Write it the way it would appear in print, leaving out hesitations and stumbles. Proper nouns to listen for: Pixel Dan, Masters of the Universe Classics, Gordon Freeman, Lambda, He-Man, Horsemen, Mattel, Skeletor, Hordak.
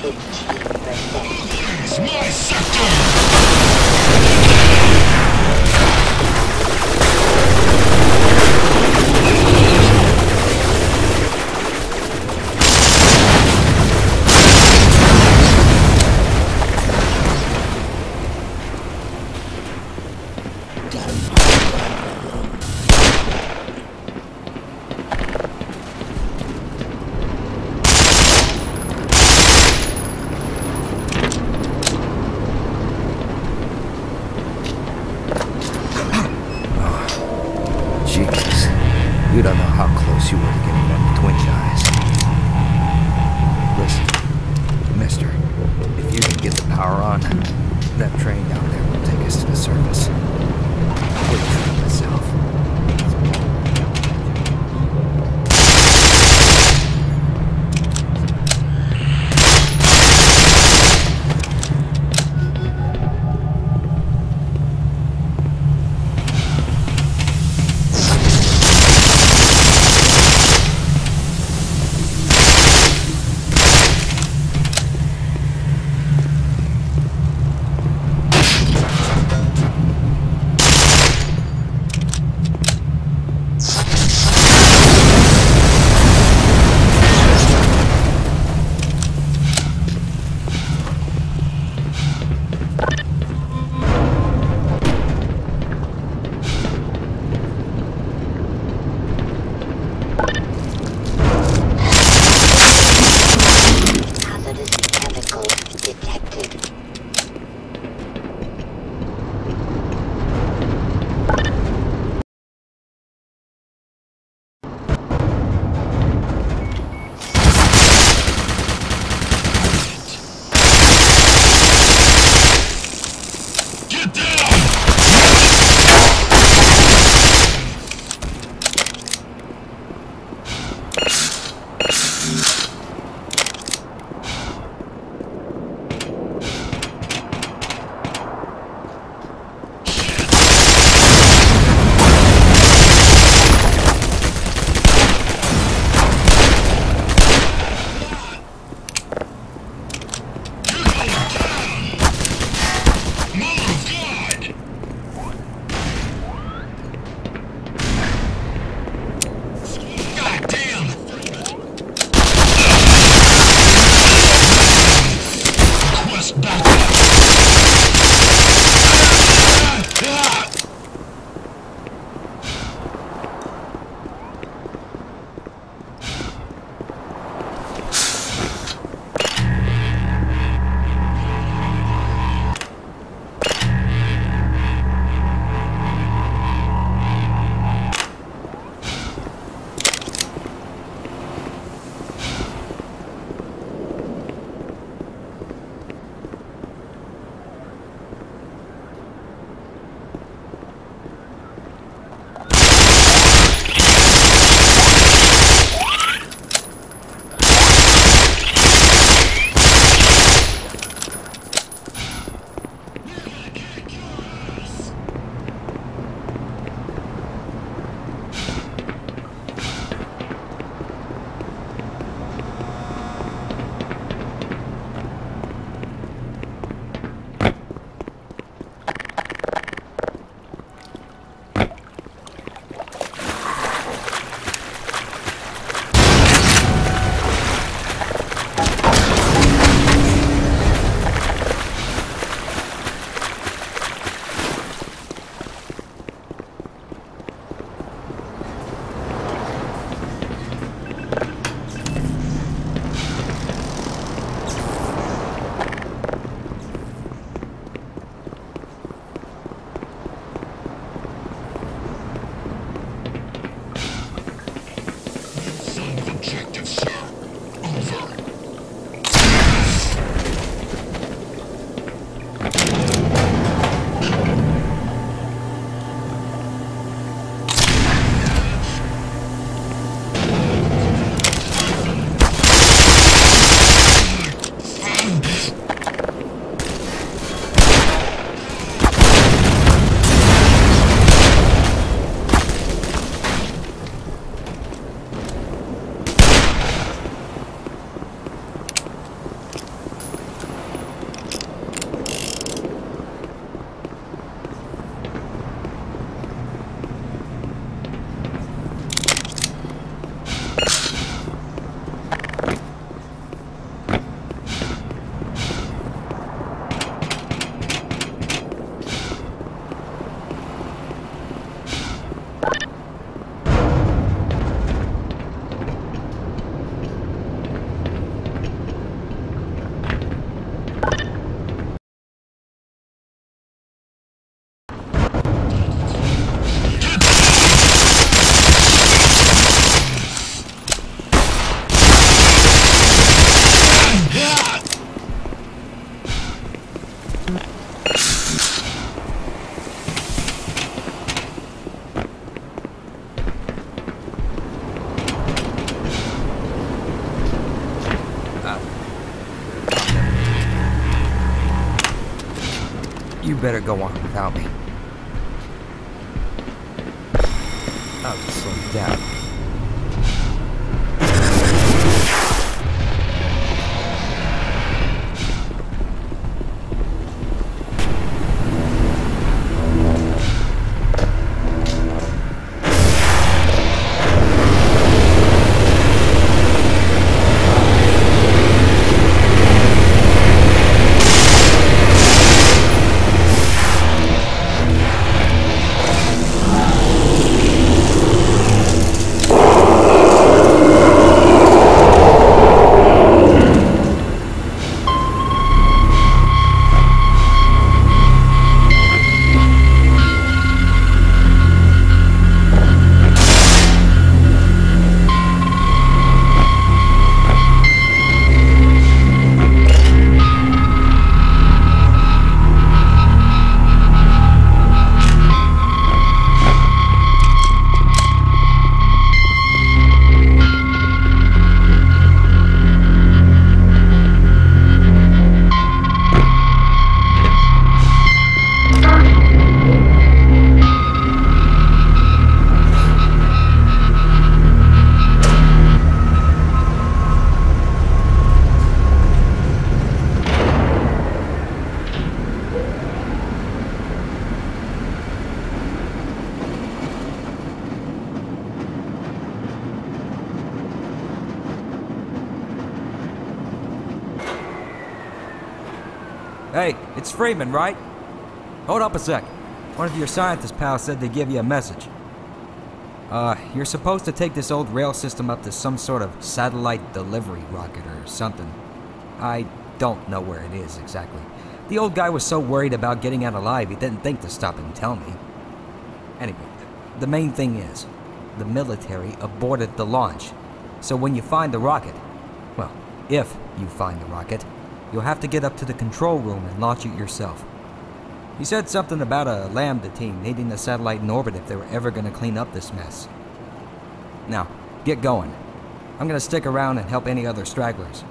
It's my sector! You don't know how close you were to getting them between your eyes. Listen, mister, if you can get the power on, that train down there will take us to the surface. I'll wait for it myself. You better go on without me. I'll just slow you down. Hey, it's Freeman, right? Hold up a sec. One of your scientist pals said they give you a message. You're supposed to take this old rail system up to some sort of satellite delivery rocket or something. I don't know where it is exactly. The old guy was so worried about getting out alive, he didn't think to stop and tell me. Anyway, the main thing is, the military aborted the launch. So when you find the rocket, well, if you find the rocket, you'll have to get up to the control room and launch it yourself. He said something about a Lambda team needing a satellite in orbit if they were ever going to clean up this mess. Now, get going. I'm going to stick around and help any other stragglers.